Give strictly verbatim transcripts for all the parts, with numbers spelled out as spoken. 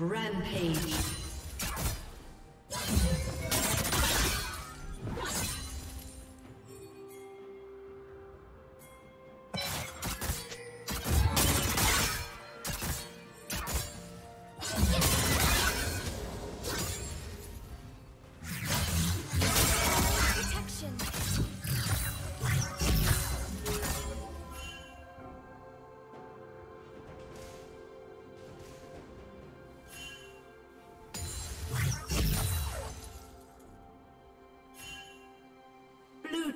Rampage.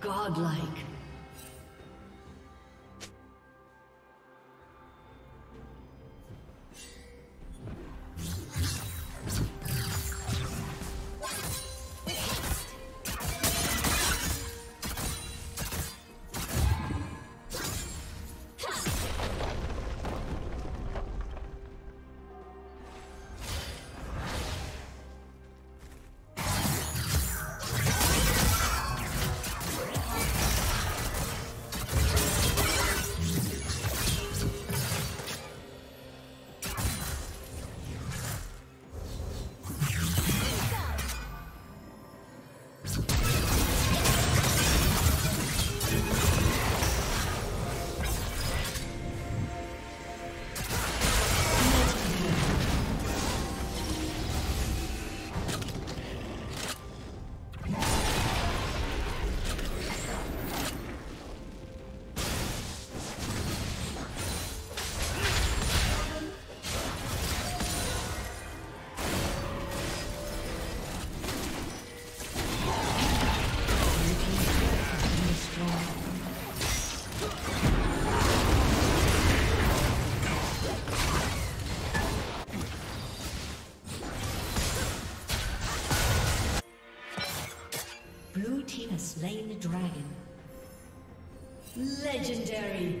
Godlike. Legendary.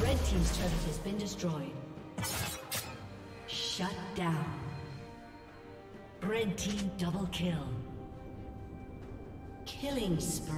Red team's turret has been destroyed. Shut down. Red team double kill. Killing spree.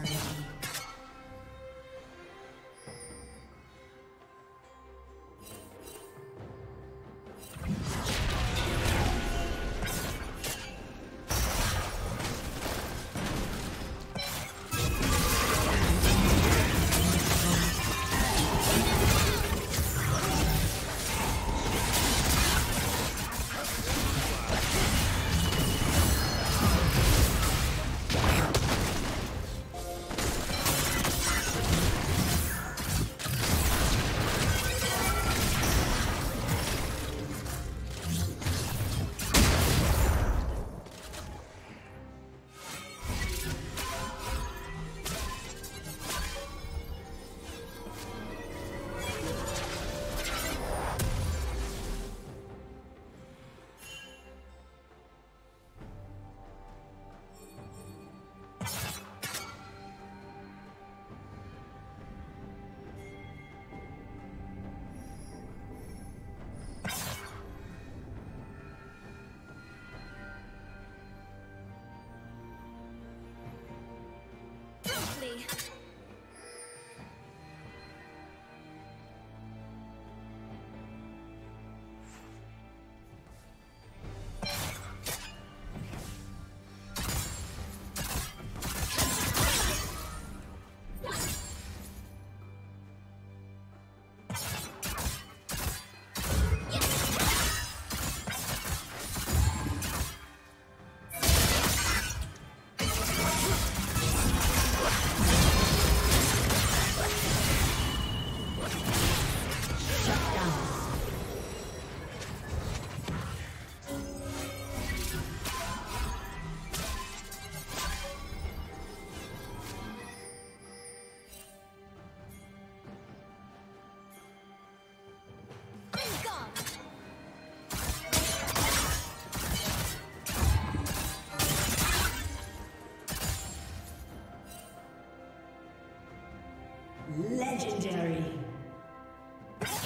Legendary.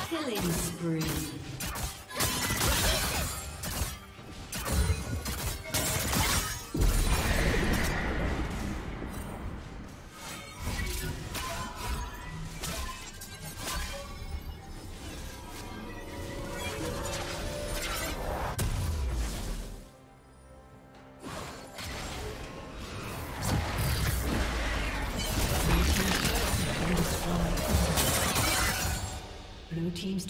Killing spree. Team's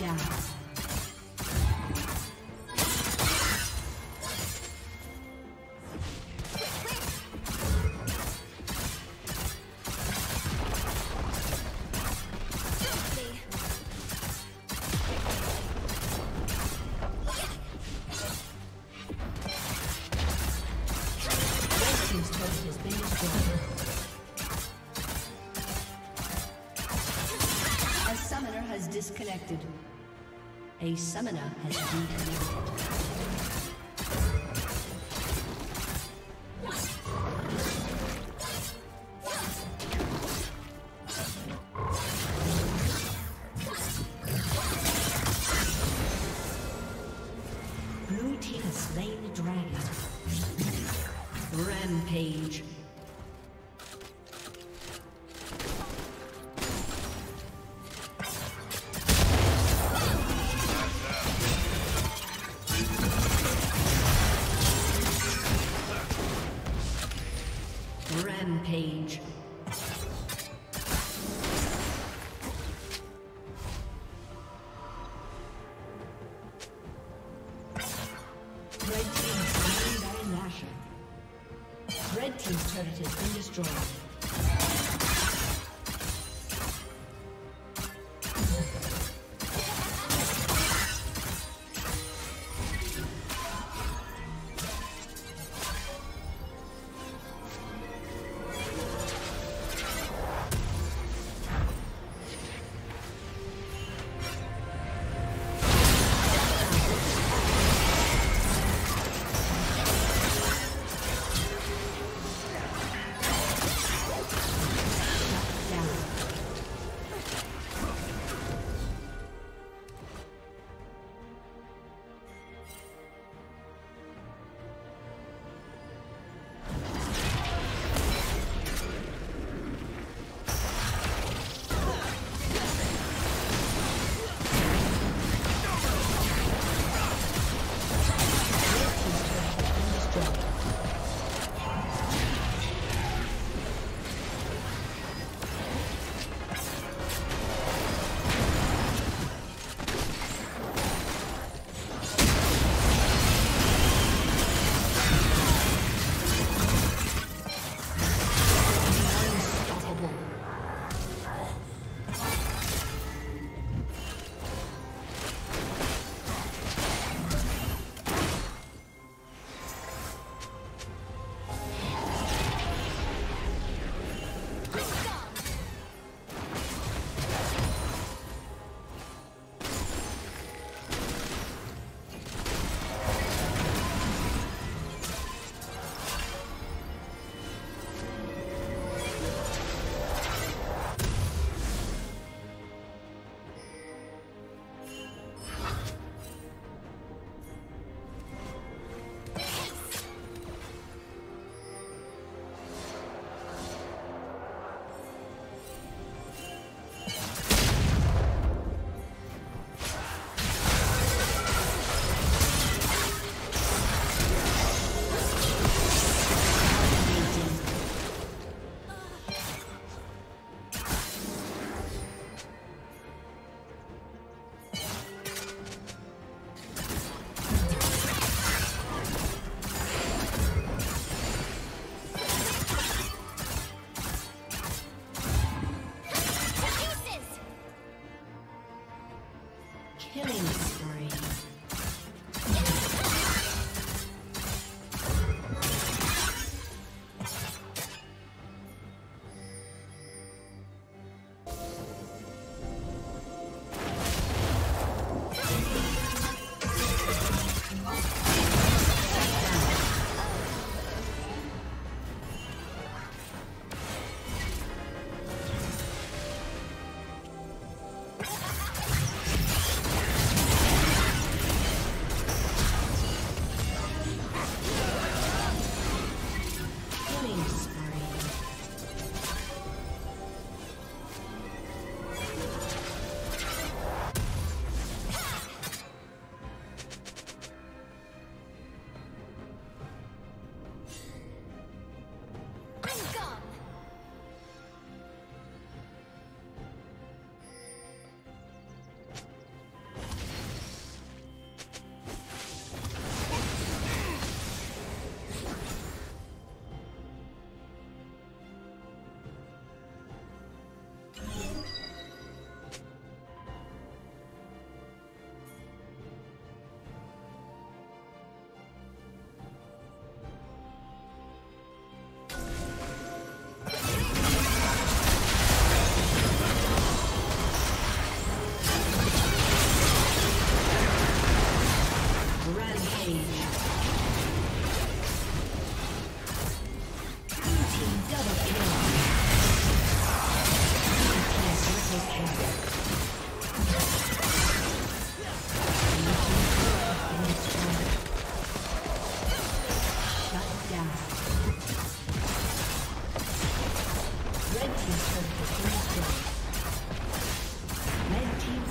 Down. disconnected. A summoner has reconnected. Rampage. Red team's slain by Lasher. Red team's turret has been destroyed.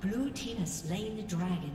Blue team has slain the dragon.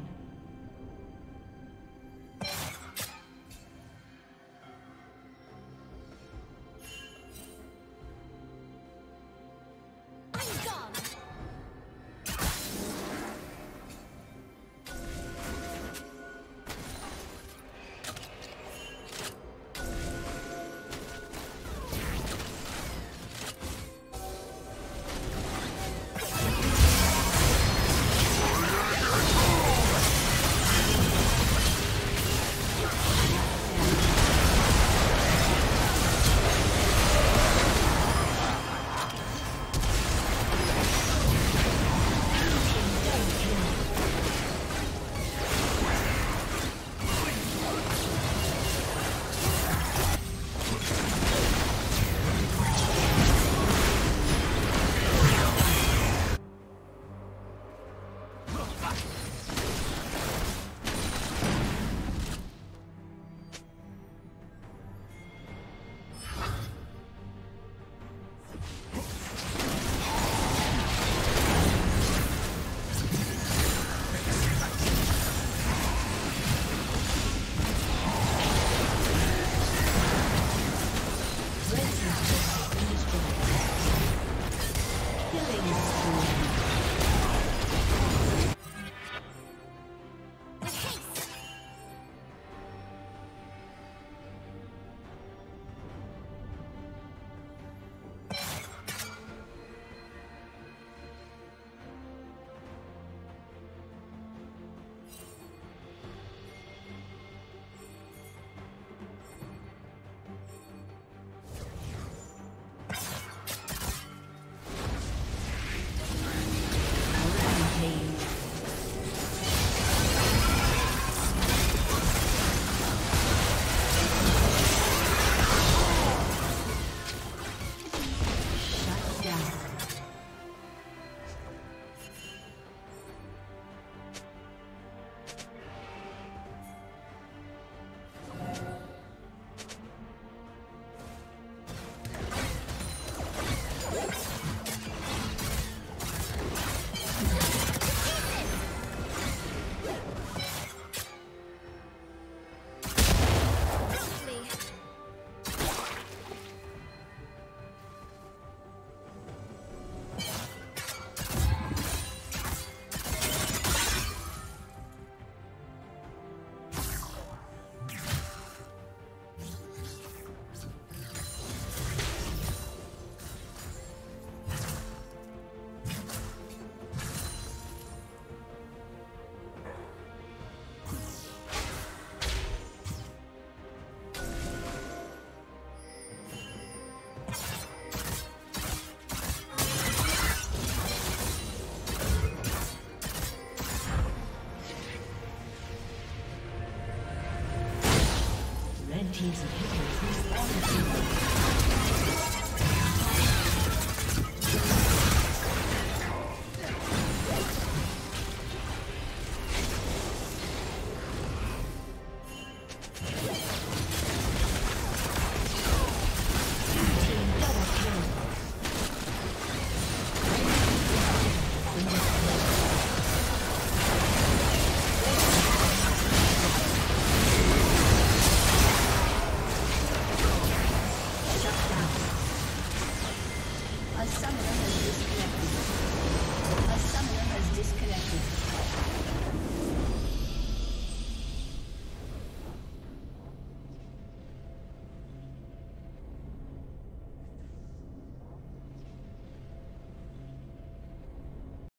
Teams of hitters,